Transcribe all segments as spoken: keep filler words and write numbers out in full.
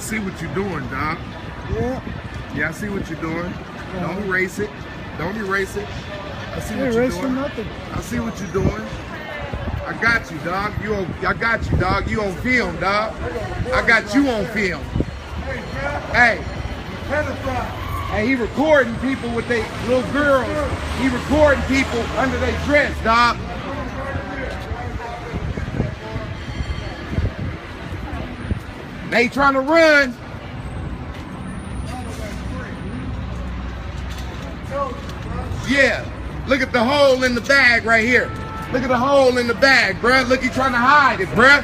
I see what you're doing, Doc. Yeah. Yeah, I see what you're doing. Yeah. Don't erase it. Don't erase it. I see what you're doing. Nothing. I see what you're doing. I got you, dog. You on, I got you, dog. You on film, dog. I got you on film. Hey, hey, he recording people with they little girls. He recording people under their dress, dog. They trying to run. Yeah, look at the hole in the bag right here. Look at the hole in the bag, bruh. Look, he trying to hide it, bruh.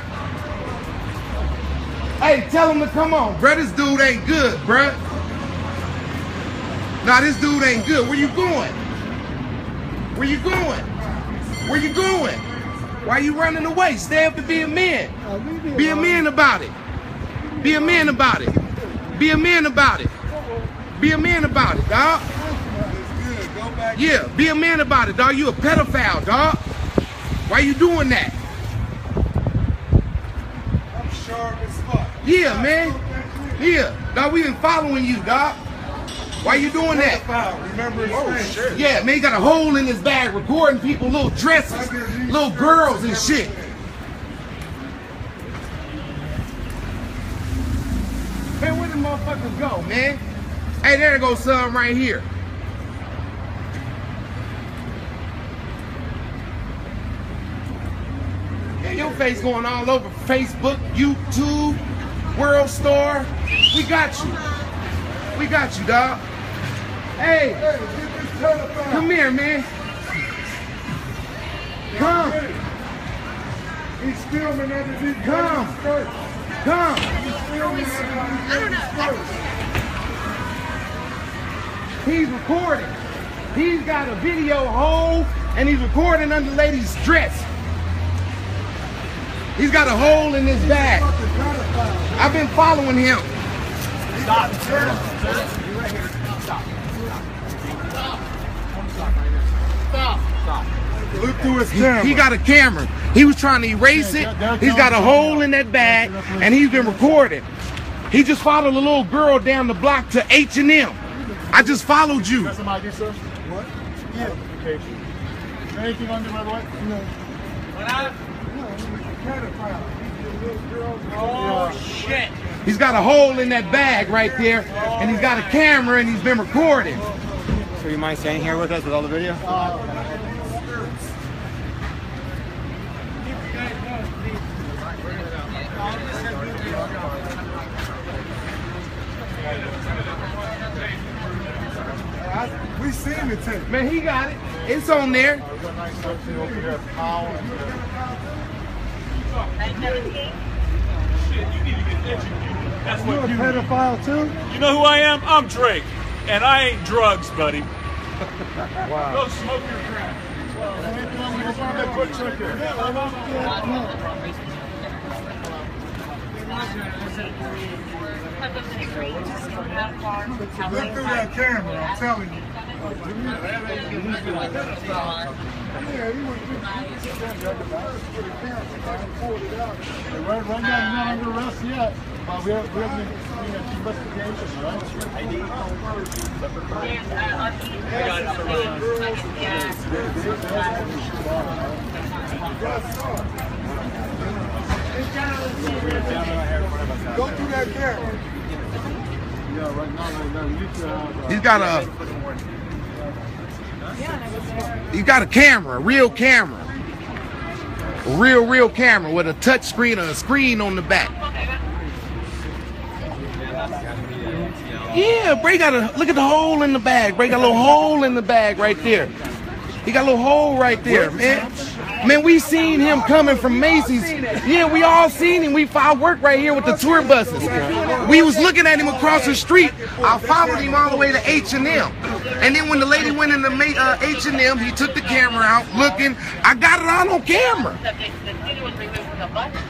Hey, tell him to come on, bruh. This dude ain't good, bruh. Nah, this dude ain't good. Where you going? Where you going? Where you going? Why you running away? Stay up and be a man. Be a man about it. Be a man about it. Be a man about it. Be a man about it, dog. Yeah, be a man about it, dog. You a pedophile, dog. Why you doing that? I'm sharp as fuck. Yeah, man. Yeah, dog, we been following you, dog. Why you doing that? Remember his face. Yeah, man, he got a hole in his bag recording people, little dresses, little girls and shit. Man, where the motherfuckers go, man? Hey, there goes some right here. Your face going all over Facebook, YouTube, World Star. We got you. We got you, dog. Hey, come here, man. Come. He's filming everything. Come. Come. He's recording. He's got a video hole, and he's recording under the lady's dress. He's got a hole in his bag. I've been following him. Stop. Stop. Stop. Stop. Look through his camera. He got a camera. He was trying to erase it. He's got a hole in that bag, and he's been recording. He just followed a little girl down the block to H and M. I just followed you. That's some I D, sir. What? Yeah. Anything on you, by the way? No. What happened? Oh, shit. He's got a hole in that bag right there, and he's got a camera, and he's been recording. So you mind staying here with us with all the video? Uh, we seen it too. Man, he got it. It's on there. Shit, you need to get educated. That's you what you a pedophile too? You know who I am? I'm Drake. And I ain't drugs, buddy. Wow. Go smoke your crap. Look through that camera, I'm telling you. Yeah, he was right now, not under arrest yet. But we have we have an investigation, right? I D. Go through that camera. Yeah, right now. He's got a. You got a camera, a real camera. A real, real camera with a touch screen or a screen on the back. Yeah, Bray got a, look at the hole in the bag. Bray got a little hole in the bag right there. He got a little hole right there, man. Man, we seen him coming from Macy's. Yeah, we all seen him. We I work right here with the tour buses. We was looking at him across the street. I followed him all the way to H and M. And then when the lady went into uh, H and M, he took the camera out looking. I got it all on camera.